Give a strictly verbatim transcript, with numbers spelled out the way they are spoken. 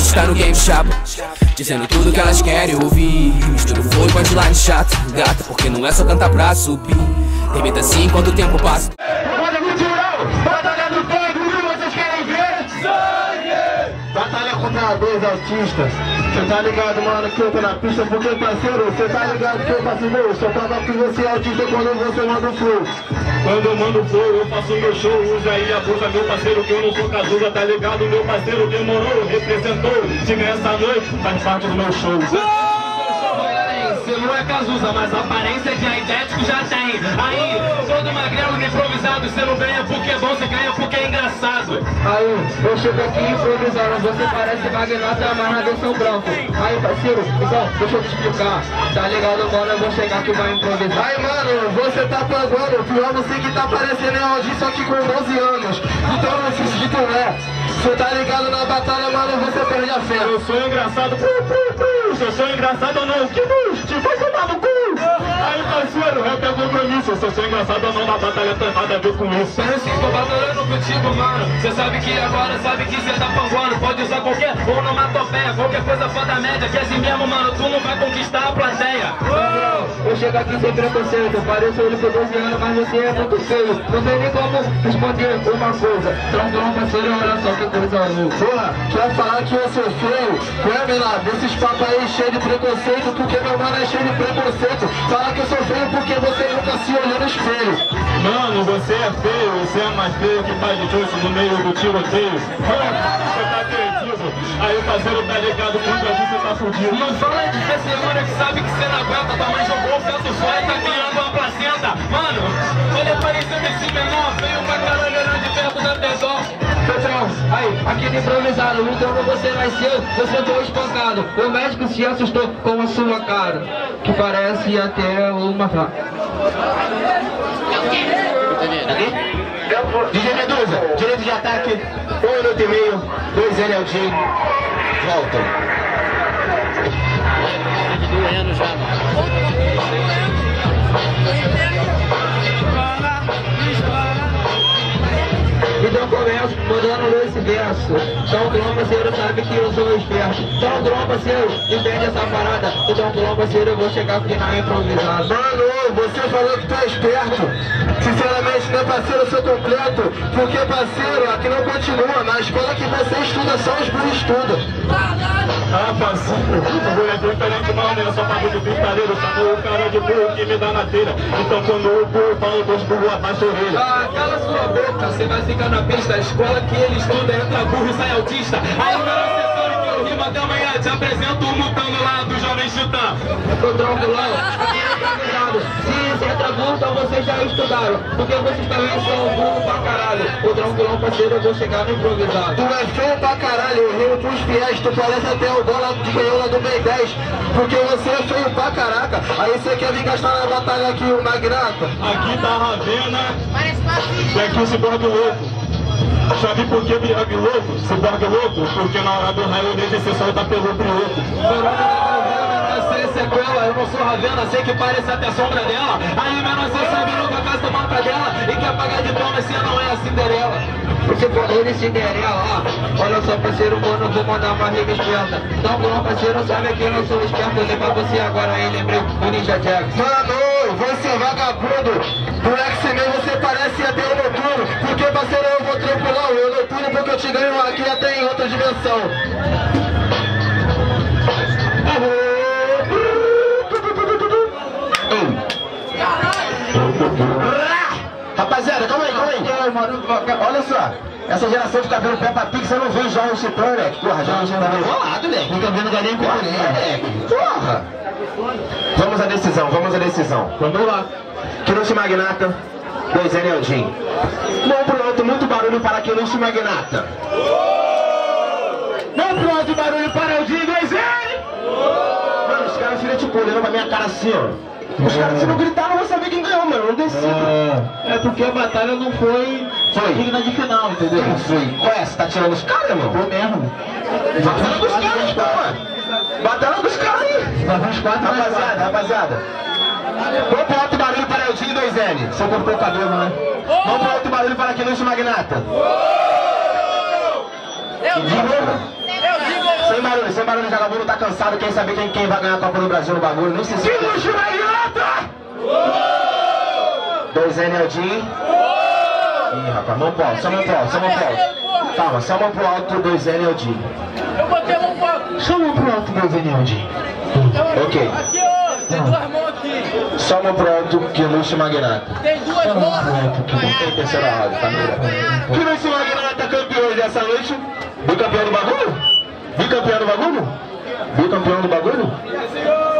está no game chapa, dizendo tudo que elas querem ouvir. Misturo fogo com de chata, gata, porque não é só cantar pra subir. Remita assim enquanto o tempo passa. Batalha cultural, batalha do povo, e vocês querem ver sangue. Batalha contra dois artistas. Cê tá ligado, mano, que eu tô na pista, porque parceiro, cê tá ligado que eu faço meu. Só prova que você é artista quando você manda o flow. Quando eu mando flow, eu faço meu show. Usa aí a força, meu parceiro, que eu não sou casuda, tá ligado? Meu parceiro demorou, representou. Diga essa noite, faz parte do meu show. Você não é casusa, mas a aparência de idético já tem. Aí, todo magrelo improvisado, você não ganha porque é bom, você ganha porque é engraçado. Aí, eu chego aqui improvisando, você parece Magnata, mas nada eu sou branco. Aí, parceiro, então, deixa eu te explicar. Tá ligado, agora eu vou chegar que vai improvisar. Aí, mano, você tá pagando, pior você que tá parecendo Eldin, só que com onze anos. Então, não se esquece de tu é. Você tá ligado na batalha, mano, você perde a fé. Eu sou engraçado, pum, pum, pum. Eu sou engraçado ou não? Que buste, vai tomar no cu! Aí, parceiro, eu tenho compromisso. Se eu sou engraçado ou não, na batalha tem nada a ver com isso. Eu não sei, tô batalhando contigo, mano. Cê sabe que agora, sabe que cê tá panguando. Pode usar qualquer onomatopeia, qualquer coisa fora da média. Que assim mesmo, mano, tu não vai conquistar a plateia. Eu chego aqui sem preconceito. Pareço ele por doze anos, mas você é muito feio. Não tem nem como responder uma coisa. Tranquilo, parceiro, olha só que coisa louca. Porra, quer falar que eu sou feio? Come lá, desses papos aí cheio de preconceito, porque meu mano é cheio de preconceito. Fala que eu sou feio porque você nunca se olhou no espelho. Mano, você é feio, você é mais feio que faz de justo no meio do tiroteio. Você tá perdido, aí o parceiro tá ligado, contra mim você tá fudido. Não fala de ser semana que sabe que você não aguenta, tua mãe jogou o feto fora e tá criando uma placenta. Mano, olha parecendo esse menor, feio pra caralho, olhando de perto da tesão. Aí, aquele improvisado, então você nasceu, você foi espancado. O médico se assustou com a sua cara, que parece até uma faca. D J Medusa, direito de ataque, um minuto e meio, dois L Eldin, volta. Doendo já, então começo mandando esse verso. Então o parceiro sabe que eu sou esperto. Então o parceiro entende essa parada. Então o parceiro eu vou chegar final improvisado. Mano, você falou que tu é esperto. Sinceramente, né, parceiro, eu sou completo. Porque parceiro, aqui não continua. Na escola que você estuda, só os burros estudam. Ah, parceiro, o burro é diferente, mano. Eu sou bagulho de pintareiro. Só o cara de burro que me dá na telha. Então quando o burro fala, dois burros abaixo orelha. Ah, cala sua boca, você vai ficar na pista, a escola que ele estuda, entra burro e sai autista. Aí o meu acessório que eu rimo até amanhã, te apresento o mutando lá do Jovem Titã. Tô tranquilão, se você entra burro, então vocês já estudaram, porque vocês também são burro pra caralho. Tô tranquilão, parceiro, eu vou chegar no improvisado. Tu é feio pra caralho, eu rimo pros fiéis, tu parece até o dólar de gaiola do B dez, porque você é feio pra caraca. Aí você quer vir gastar na batalha aqui, o Magnata. Aqui tá Ravena, e aqui esse gordo louco. Sabe por que viaga louco? Se borga louco? Porque na hora do raio dele você solta pelo piloto. Sequela, eu não sou Ravena, sei que parece até a sombra dela. Aí menos você sabe nunca faz tomar pra dela. E quer pagar de pão, mas você não é a Cinderela. Você falou de Cinderela, ó. Olha só, parceiro, mano, eu vou mandar uma rima esperta. Então, bom, parceiro, sabe que eu não sou esperto. Eu lembro você agora, aí lembrei o Ninja Jax. Mano, você é vagabundo. Por X-Men você parece até o noturno. Porque, parceiro, eu vou tripular o noturno, porque eu te ganho aqui até em outra dimensão. Rapaziada, calma aí, calma aí. Mano, olha só, essa geração de cabelo Peppa Pig, você não vê já o Chitão, moleque. Porra, já não tinha cabelo rolado, moleque. Não tá vendo galinha com galinha, moleque. Porra! Vamos à decisão, vamos à decisão. Vamos lá. Knust Magnata, dois L Eldin. Não pro alto, muito barulho para Knust Magnata. Não pro alto, barulho para Eldin, dois L! Mano, os caras filha tipo olhando pra minha cara assim, ó. Os caras, se não gritaram, vão saber quem ganhou, mano. Não decido. É, é porque a batalha não foi digna de final, entendeu? Não foi. Qual é? Você tá tirando os caras, mano? Foi mesmo. Batalha dos caras aí, mano. Batalha dos caras aí. Rapaziada, rapaziada. Vamos pro alto barulho para Eldin e dois L. Só cortou o cabelo, né? Vamos pro alto barulho para Knust Magnata. Eu digo! Eu digo! barulho, sem barulho de vagabundo, tá cansado, quer saber quem, quem vai ganhar a Copa do Brasil no bagulho, nem se esquece. Que luxo, Magnata! dois L Eldin. Ih, rapaz, mão pro alto, só mão pro alto, só mão pro alto. Calma, só mão pro alto, dois L Eldin. Eu botei a mão pro alto. Só mão pro alto, dois L Eldin. Ok. Aqui, ó, tem duas mãos aqui. Só mão pro alto, que luxo, Magnata. Tem duas mãos. Tem terceira roda, tá melhor. Que luxo, Magnata, campeões dessa noite. Bicampeão do bagulho? Bicampeão do bagulho? Bicampeão do bagulho?